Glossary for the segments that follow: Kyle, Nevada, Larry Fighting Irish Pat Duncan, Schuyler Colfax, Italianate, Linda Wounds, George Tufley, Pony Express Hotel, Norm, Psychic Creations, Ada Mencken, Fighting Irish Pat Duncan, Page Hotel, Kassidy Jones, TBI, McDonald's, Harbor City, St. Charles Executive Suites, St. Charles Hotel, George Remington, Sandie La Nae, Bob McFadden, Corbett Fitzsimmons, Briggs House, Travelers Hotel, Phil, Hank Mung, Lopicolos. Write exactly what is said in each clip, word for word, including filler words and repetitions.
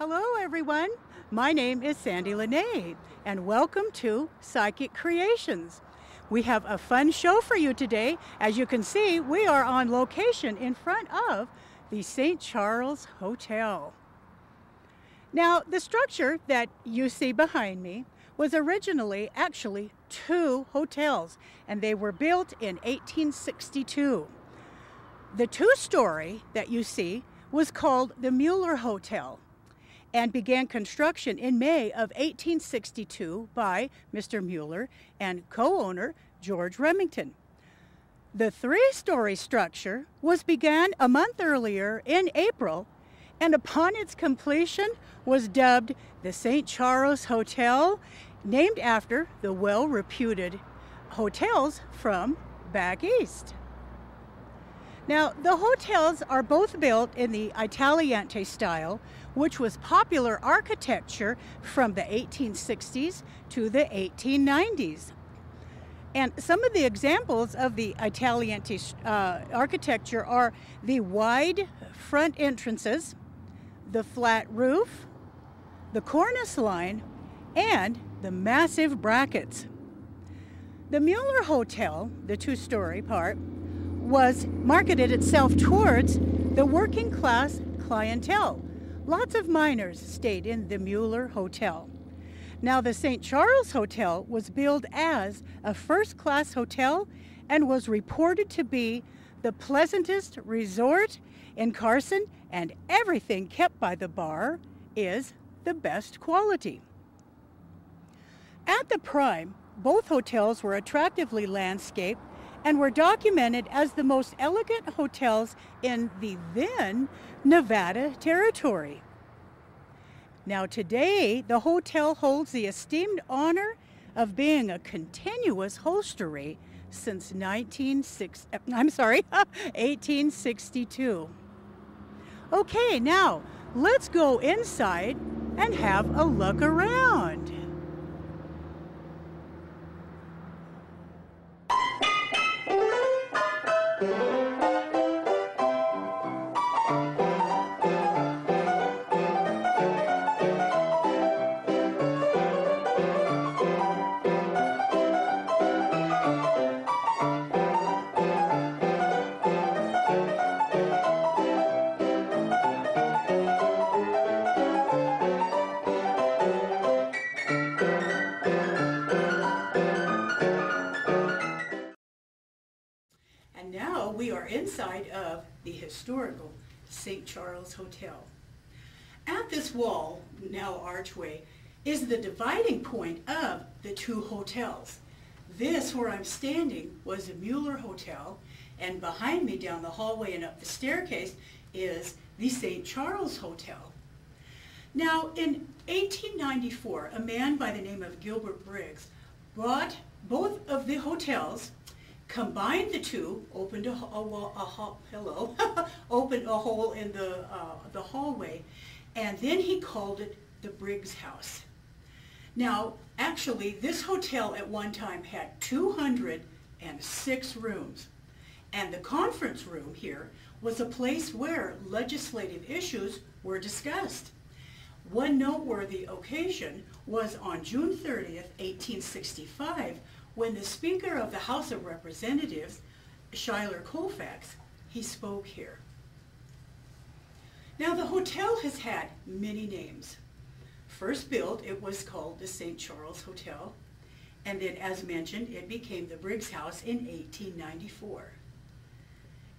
Hello everyone, my name is Sandie La Nae and welcome to Psychic Creations. We have a fun show for you today. As you can see, we are on location in front of the Saint Charles Hotel. Now, the structure that you see behind me was originally actually two hotels, and they were built in eighteen sixty-two. The two-story that you see was called the Mueller Hotel and began construction in May of eighteen sixty-two by Mister Mueller and co-owner George Remington. The three-story structure was began a month earlier in April, and upon its completion was dubbed the Saint Charles Hotel, named after the well-reputed hotels from back east. Now, the hotels are both built in the Italianate style, which was popular architecture from the eighteen sixties to the eighteen nineties. And some of the examples of the Italianate uh, architecture are the wide front entrances, the flat roof, the cornice line, and the massive brackets. The Mueller Hotel, the two-story part, was marketed itself towards the working class clientele. Lots of miners stayed in the Mueller Hotel. Now, the Saint Charles Hotel was billed as a first-class hotel and was reported to be the pleasantest resort in Carson, and everything kept by the bar is the best quality. At the prime, both hotels were attractively landscaped and were documented as the most elegant hotels in the then Nevada Territory. Now today, the hotel holds the esteemed honor of being a continuous hostelry since nineteen sixty, I'm sorry, eighteen sixty-two. Okay, now let's go inside and have a look around. Inside of the historical Saint Charles Hotel. At this wall, now archway, is the dividing point of the two hotels. This, where I'm standing, was the Mueller Hotel, and behind me down the hallway and up the staircase is the Saint Charles Hotel. Now, in eighteen ninety-four, a man by the name of Gilbert Briggs bought both of the hotels, combined the two, opened a, a, wall, a, hall, hello, opened a hole in the, uh, the hallway, and then he called it the Briggs House. Now, actually, this hotel at one time had two hundred six rooms, and the conference room here was a place where legislative issues were discussed. One noteworthy occasion was on June thirtieth, eighteen sixty-five, when the Speaker of the House of Representatives, Schuyler Colfax, he spoke here. Now, the hotel has had many names. First built, it was called the Saint Charles Hotel, and then, as mentioned, it became the Briggs House in eighteen ninety-four.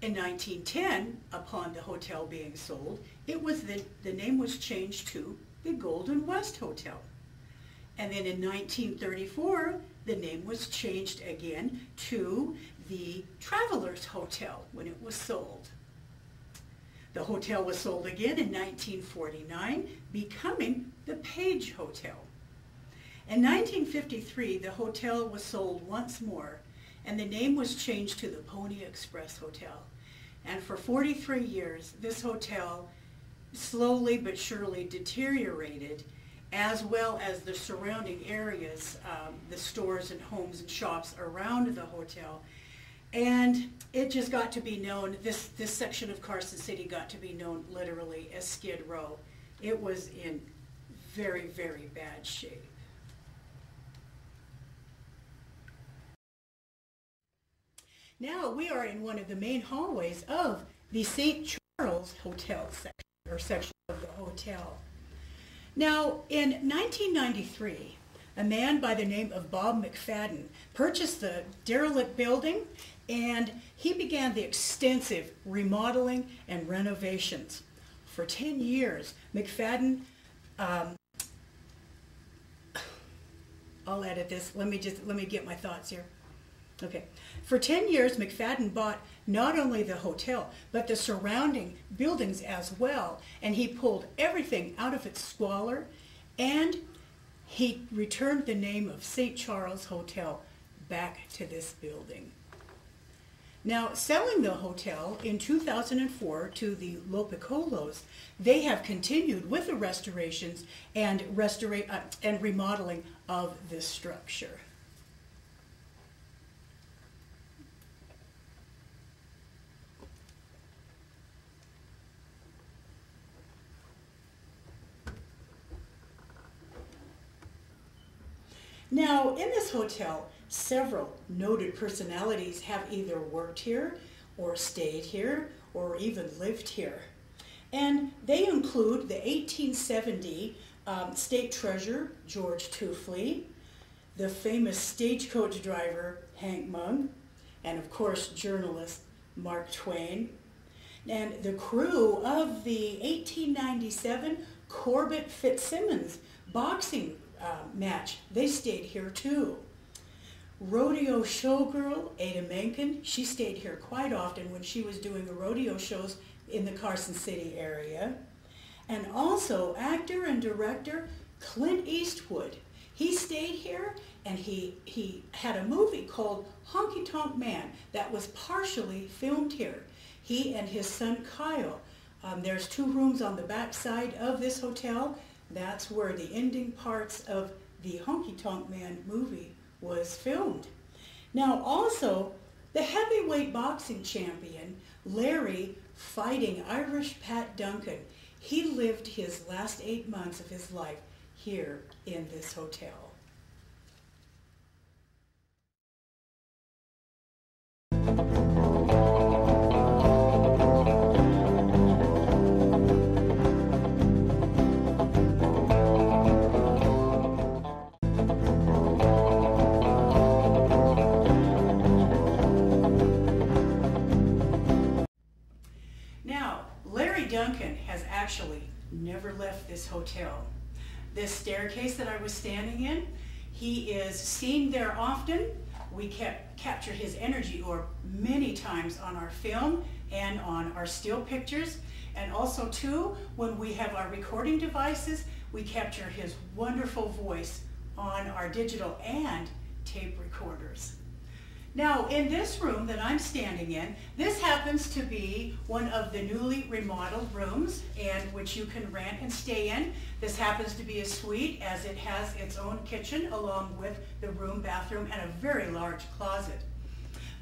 In nineteen ten, upon the hotel being sold, it was the, the name was changed to the Golden West Hotel. And then in nineteen thirty-four, the name was changed again to the Travelers Hotel when it was sold. The hotel was sold again in nineteen forty-nine, becoming the Page Hotel. In nineteen fifty-three, the hotel was sold once more, and the name was changed to the Pony Express Hotel. And for forty-three years, this hotel slowly but surely deteriorated, as well as the surrounding areas, um, the stores and homes and shops around the hotel. And it just got to be known, this, this section of Carson City got to be known literally as Skid Row It was in very, very bad shape. Now we are in one of the main hallways of the Saint Charles Hotel section, or section of the hotel. Now, in nineteen ninety-three, a man by the name of Bob McFadden purchased the derelict building, and he began the extensive remodeling and renovations. For ten years, McFadden, um, I'll edit this, let me just, let me get my thoughts here. Okay. For ten years, McFadden bought not only the hotel, but the surrounding buildings as well, and he pulled everything out of its squalor, and he returned the name of Saint Charles Hotel back to this building. Now, selling the hotel in two thousand four to the Lopicolos, they have continued with the restorations and, restora uh, and remodeling of this structure. Now, in this hotel, several noted personalities have either worked here, or stayed here, or even lived here. And they include the eighteen seventy um, state treasurer, George Tufley, the famous stagecoach driver, Hank Mung, and of course, journalist Mark Twain, and the crew of the eighteen ninety-seven Corbett Fitzsimmons boxing Uh, match. They stayed here too. Rodeo showgirl Ada Mencken, she stayed here quite often when she was doing the rodeo shows in the Carson City area. And also actor and director Clint Eastwood. He stayed here, and he, he had a movie called Honky Tonk Man that was partially filmed here. He and his son Kyle. Um, there's two rooms on the back side of this hotel. That's where the ending parts of the Honky Tonk Man movie was filmed. Now also, the heavyweight boxing champion, Larry Fighting Irish Pat Duncan, he lived his last eight months of his life here in this hotel. Duncan has actually never left this hotel. This staircase that I was standing in, he is seen there often. We kept, capture his energy orb many times on our film and on our still pictures. And also too, when we have our recording devices, we capture his wonderful voice on our digital and tape recorders. Now, in this room that I'm standing in, this happens to be one of the newly remodeled rooms, and which you can rent and stay in. This happens to be a suite, as it has its own kitchen along with the room, bathroom, and a very large closet.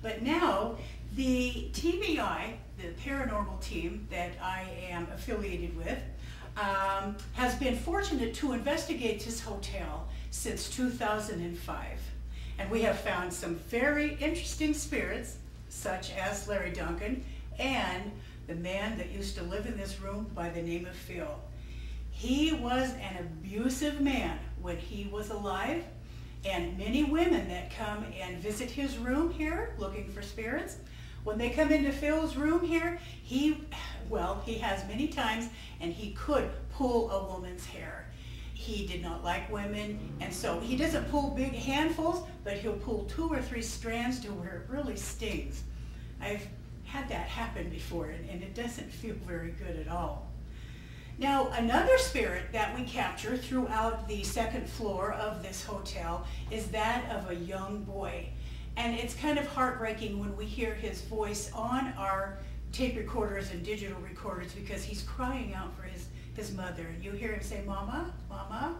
But now, the T B I, the paranormal team that I am affiliated with, um, has been fortunate to investigate this hotel since two thousand five. And we have found some very interesting spirits, such as Larry Duncan and the man that used to live in this room by the name of Phil. He was an abusive man when he was alive, and many women that come and visit his room here looking for spirits, when they come into Phil's room here, he, well, he has many times, and he could pull a woman's hair. He did not like women, and so he doesn't pull big handfuls, but he'll pull two or three strands to where it really stings. I've had that happen before, and, and it doesn't feel very good at all. Now, another spirit that we capture throughout the second floor of this hotel is that of a young boy. And it's kind of heartbreaking when we hear his voice on our tape recorders and digital recorders, because he's crying out for his his mother, and you hear him say, "Mama, Mama."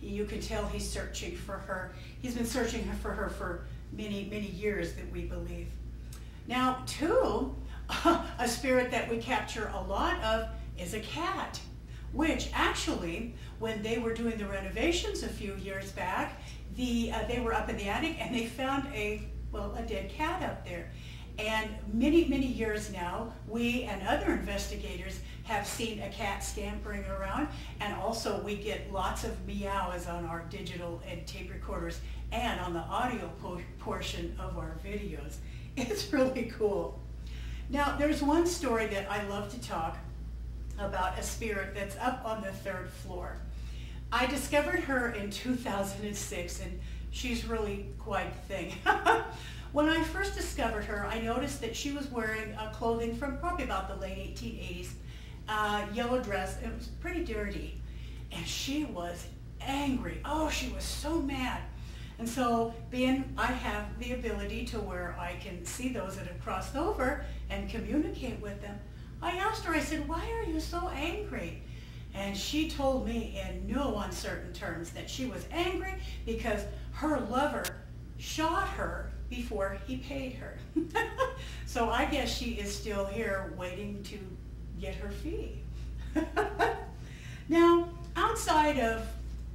You can tell he's searching for her. He's been searching for her for many, many years, that we believe. Now, two, a spirit that we capture a lot of is a cat. which actually, when they were doing the renovations a few years back, the uh, they were up in the attic and they found a, well, a dead cat up there. And many, many years now, we and other investigators have seen a cat scampering around, and also we get lots of meows on our digital and tape recorders and on the audio po portion of our videos. It's really cool. Now, there's one story that I love to talk about, a spirit that's up on the third floor. I discovered her in two thousand six, and she's really quite the thing. When I first discovered her, I noticed that she was wearing uh, clothing from probably about the late eighteen eighties, uh, yellow dress. It was pretty dirty, and she was angry. Oh, she was so mad. And so, being I have the ability to where I can see those that have crossed over and communicate with them, I asked her, I said, why are you so angry? And she told me in no uncertain terms that she was angry because her lover shot her before he paid her. So I guess she is still here waiting to get her fee. Now, outside of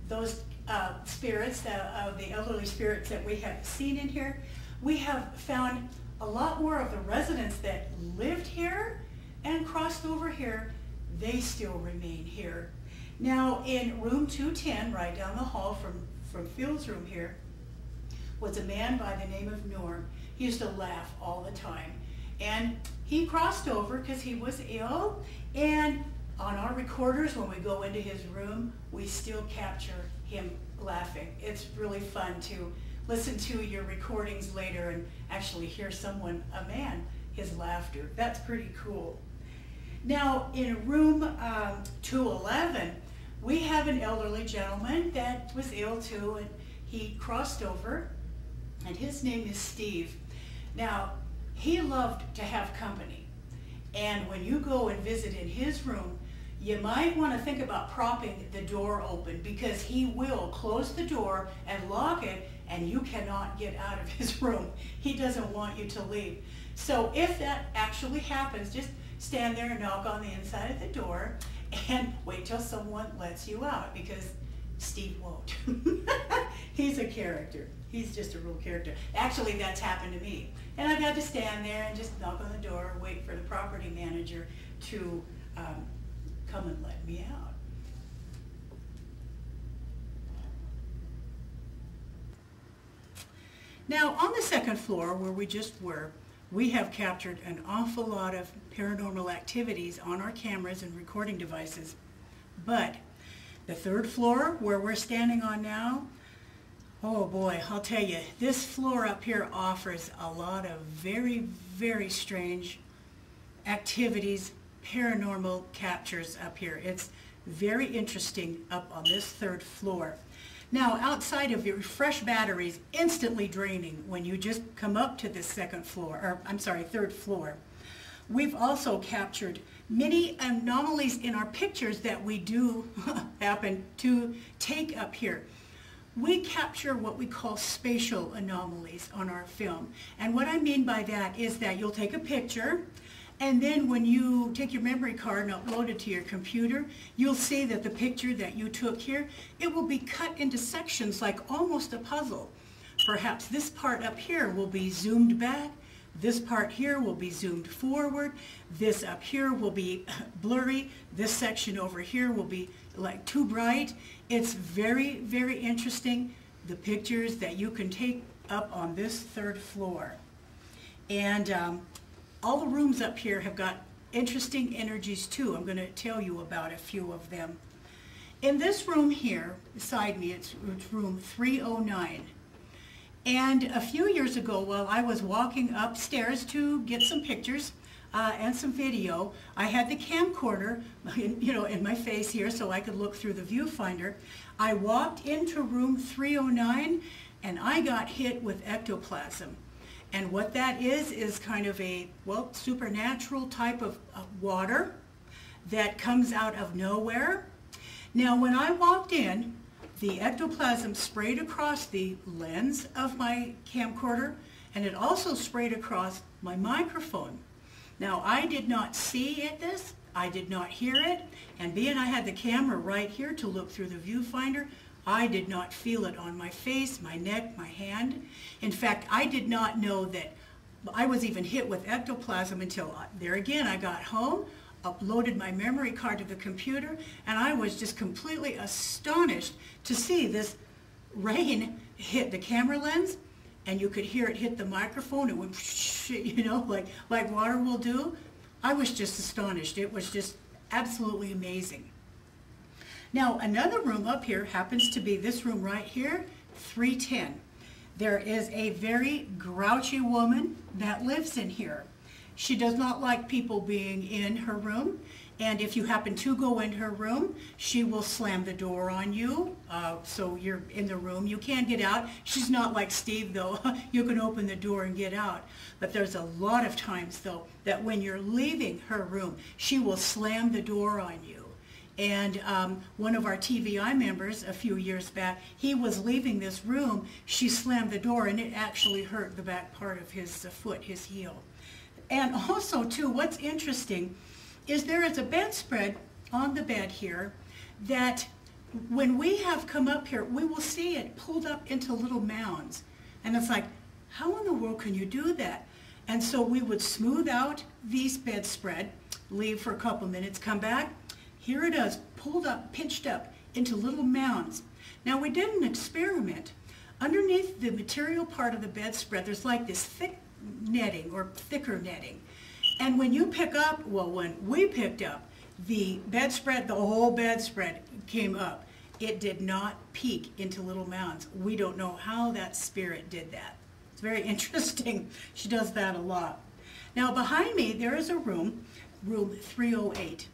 those uh, spirits, uh, of the elderly spirits that we have seen in here, we have found a lot more of the residents that lived here and crossed over here. They still remain here. Now, in room two ten, right down the hall from, from Phil's room here, was a man by the name of Norm. He used to laugh all the time. And he crossed over because he was ill. And on our recorders, when we go into his room, we still capture him laughing. It's really fun to listen to your recordings later and actually hear someone, a man, his laughter. That's pretty cool. Now, in room um, two eleven, we have an elderly gentleman that was ill too, and he crossed over, and his name is Steve. Now, he loved to have company, and when you go and visit in his room, you might want to think about propping the door open, because he will close the door and lock it, and you cannot get out of his room. He doesn't want you to leave. So if that actually happens, just stand there and knock on the inside of the door and wait till someone lets you out, because Steve won't. He's a character. He's just a real character. Actually, that's happened to me. And I've had to stand there and just knock on the door, wait for the property manager to um, come and let me out. Now, on the second floor where we just were, we have captured an awful lot of paranormal activities on our cameras and recording devices. But the third floor, where we're standing on now, oh boy, I'll tell you, this floor up here offers a lot of very, very strange activities, paranormal captures up here. It's very interesting up on this third floor. Now, outside of your fresh batteries, instantly draining when you just come up to this second floor, or I'm sorry, third floor. We've also captured many anomalies in our pictures that we do happen to take up here. We capture what we call spatial anomalies on our film. And what I mean by that is that you'll take a picture, and then when you take your memory card and upload it to your computer, you'll see that the picture that you took here, it will be cut into sections like almost a puzzle. Perhaps this part up here will be zoomed back, this part here will be zoomed forward, this up here will be blurry, this section over here will be like too bright. It's very, very interesting, the pictures that you can take up on this third floor. And um, all the rooms up here have got interesting energies too. I'm going to tell you about a few of them. In this room here, beside me, it's, it's room three oh nine. And a few years ago, while I was walking upstairs to get some pictures uh, and some video, I had the camcorder, in, you know, in my face here so I could look through the viewfinder. I walked into room three oh nine and I got hit with ectoplasm. And what that is is kind of a, well, supernatural type of, of water that comes out of nowhere. Now, when I walked in, the ectoplasm sprayed across the lens of my camcorder, and it also sprayed across my microphone. Now, I did not see it this, I did not hear it, and being I had the camera right here to look through the viewfinder, I did not feel it on my face, my neck, my hand. In fact, I did not know that I was even hit with ectoplasm until, I, there again, I got home, uploaded my memory card to the computer, and I was just completely astonished to see this rain hit the camera lens, and you could hear it hit the microphone. It went, you know, like, like water will do. I was just astonished. It was just absolutely amazing. Now, another room up here happens to be this room right here, three ten. There is a very grouchy woman that lives in here. She does not like people being in her room, and if you happen to go in her room, she will slam the door on you, uh, so you're in the room. You can get out. She's not like Steve, though. You can open the door and get out. But there's a lot of times, though, that when you're leaving her room, she will slam the door on you. And um, one of our T B I members a few years back, he was leaving this room. She slammed the door, and it actually hurt the back part of his uh, foot, his heel. And also, too, what's interesting is there is a bedspread on the bed here that when we have come up here, we will see it pulled up into little mounds. And it's like, how in the world can you do that? And so we would smooth out these bedspread, leave for a couple minutes, come back. Here it is, pulled up, pinched up into little mounds. Now, we did an experiment. Underneath the material part of the bedspread, there's like this thick netting or thicker netting, and when you pick up, well, when we picked up the bedspread, the whole bedspread came up. It did not peek into little mounds. We don't know how that spirit did that. It's very interesting. She does that a lot. Now, behind me there is a room, room three oh eight.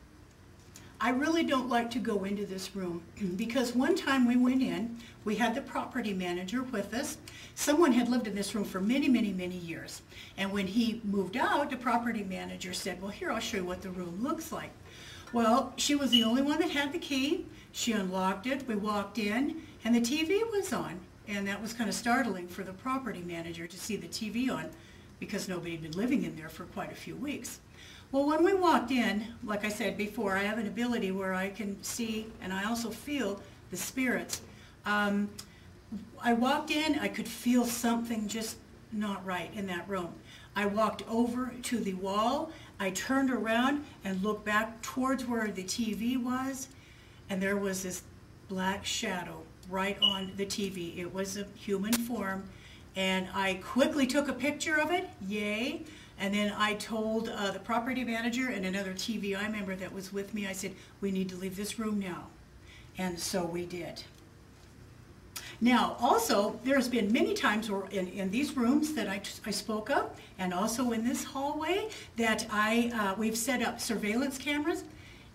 I really don't like to go into this room because one time we went in, we had the property manager with us. Someone had lived in this room for many, many, many years. And when he moved out, the property manager said, well, here, I'll show you what the room looks like. Well, she was the only one that had the key. She unlocked it. We walked in, and the T V was on. And that was kind of startling for the property manager to see the T V on because nobody had been living in there for quite a few weeks. Well, when we walked in, like I said before, I have an ability where I can see and I also feel the spirits. Um, I walked in, I could feel something just not right in that room. I walked over to the wall, I turned around and looked back towards where the T V was, and there was this black shadow right on the T V. It was a human form, and I quickly took a picture of it, yay. And then I told uh, the property manager and another T B I member that was with me, I said, we need to leave this room now. And so we did. Now, also, there's been many times where in, in these rooms that I, I spoke of, and also in this hallway, that I, uh, we've set up surveillance cameras,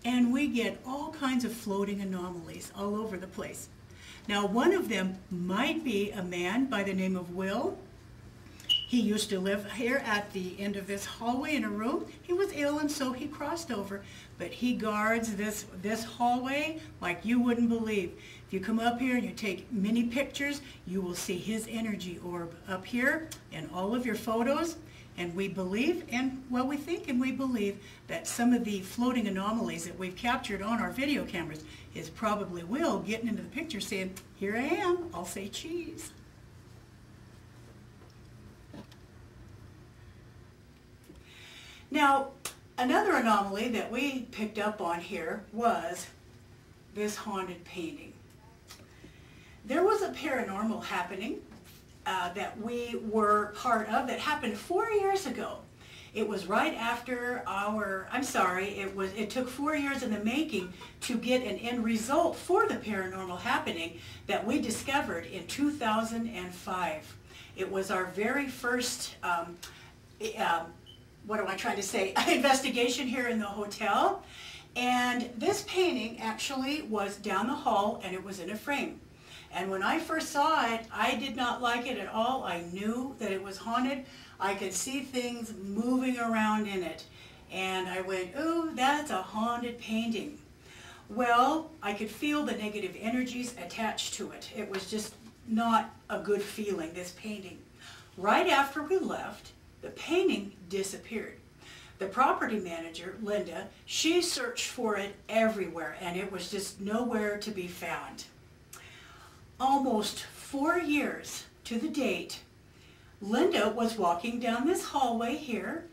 and we get all kinds of floating anomalies all over the place. Now, one of them might be a man by the name of Will. He used to live here at the end of this hallway in a room. He was ill, and so he crossed over, but he guards this, this hallway like you wouldn't believe. If you come up here and you take many pictures, you will see his energy orb up here in all of your photos, and we believe, and well, we think and we believe that some of the floating anomalies that we've captured on our video cameras is probably Will getting into the picture saying, here I am, I'll say cheese. Now, another anomaly that we picked up on here was this haunted painting. There was a paranormal happening uh, that we were part of that happened four years ago. It was right after our, I'm sorry, it was. It took four years in the making to get an end result for the paranormal happening that we discovered in two thousand five. It was our very first um, uh, what am I trying to say, investigation here in the hotel. And this painting actually was down the hall, and it was in a frame. And when I first saw it, I did not like it at all. I knew that it was haunted. I could see things moving around in it. And I went, oh, that's a haunted painting. Well, I could feel the negative energies attached to it. It was just not a good feeling, this painting. Right after we left, the painting disappeared. The property manager, Linda, she searched for it everywhere, and it was just nowhere to be found. Almost four years to the date, Linda was walking down this hallway here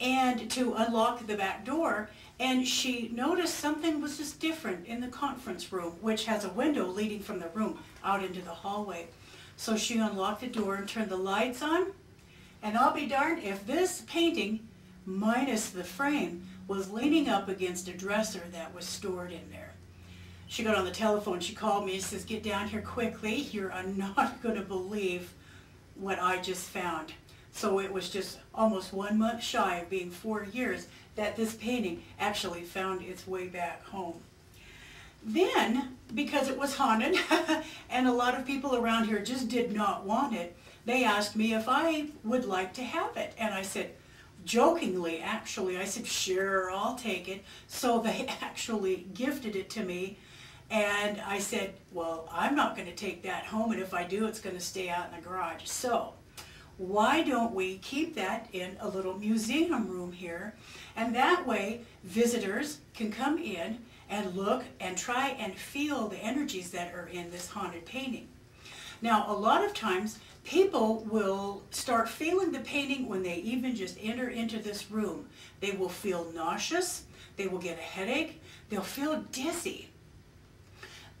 and to unlock the back door, and she noticed something was just different in the conference room, which has a window leading from the room out into the hallway. So she unlocked the door and turned the lights on, and I'll be darned if this painting, minus the frame, was leaning up against a dresser that was stored in there. She got on the telephone, she called me and says, "Get down here quickly, you're not going to believe what I just found." So it was just almost one month shy of being four years that this painting actually found its way back home. Then, because it was haunted and a lot of people around here just did not want it, they asked me if I would like to have it. And I said, jokingly actually, I said, sure, I'll take it. So they actually gifted it to me. And I said, well, I'm not going to take that home, and if I do, it's going to stay out in the garage. So why don't we keep that in a little museum room here? And that way, visitors can come in and look and try and feel the energies that are in this haunted painting. Now, a lot of times, people will start feeling the painting when they even just enter into this room. They will feel nauseous. They will get a headache. They'll feel dizzy.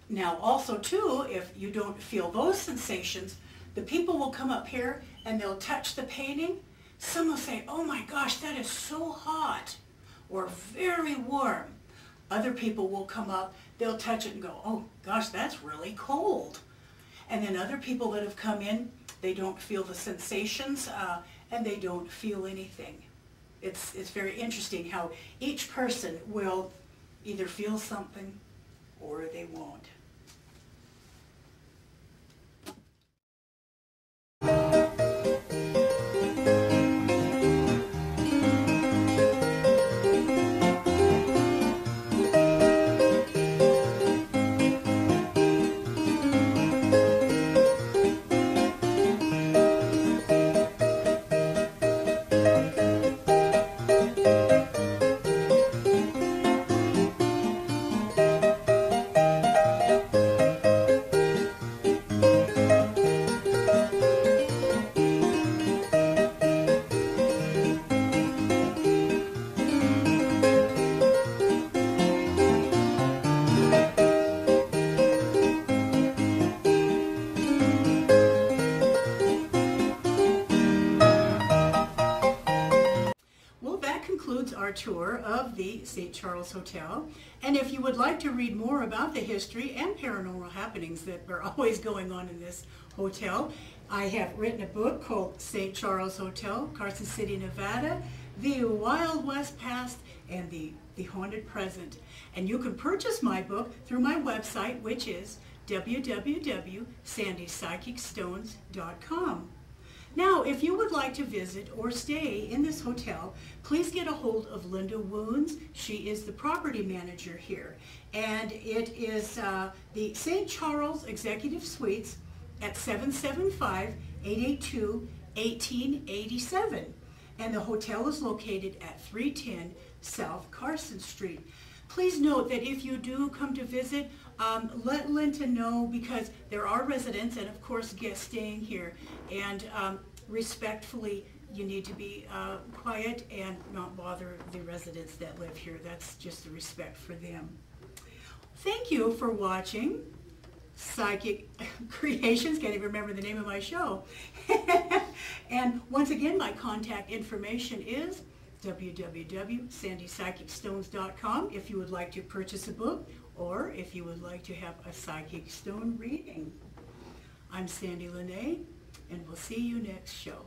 Now, also, too, if you don't feel those sensations, the people will come up here and they'll touch the painting. Some will say, oh my gosh, that is so hot, or very warm. Other people will come up, they'll touch it and go, oh gosh, that's really cold. And then other people that have come in, they don't feel the sensations uh, and they don't feel anything. It's, it's very interesting how each person will either feel something or they won't. Tour of the Saint Charles Hotel, and if you would like to read more about the history and paranormal happenings that are always going on in this hotel, I have written a book called Saint Charles Hotel, Carson City, Nevada, The Wild West Past and the, the Haunted Present. And you can purchase my book through my website, which is w w w dot sandy psychic stones dot com. Now, if you would like to visit or stay in this hotel, please get a hold of Linda Wounds. She is the property manager here. And it is uh, the Saint Charles Executive Suites at seven seven five, eight eight two, one eight eight seven. And the hotel is located at three ten South Carson Street. Please note that if you do come to visit, um, let Linda know, because there are residents and, of course, guests staying here. And um, respectfully, you need to be uh, quiet and not bother the residents that live here. That's just the respect for them. Thank you for watching Psychic Creations. Can't even remember the name of my show. And once again, my contact information is w w w dot sandy psychic stones dot com if you would like to purchase a book or if you would like to have a psychic stone reading. I'm Sandie La Nae, and we'll see you next show.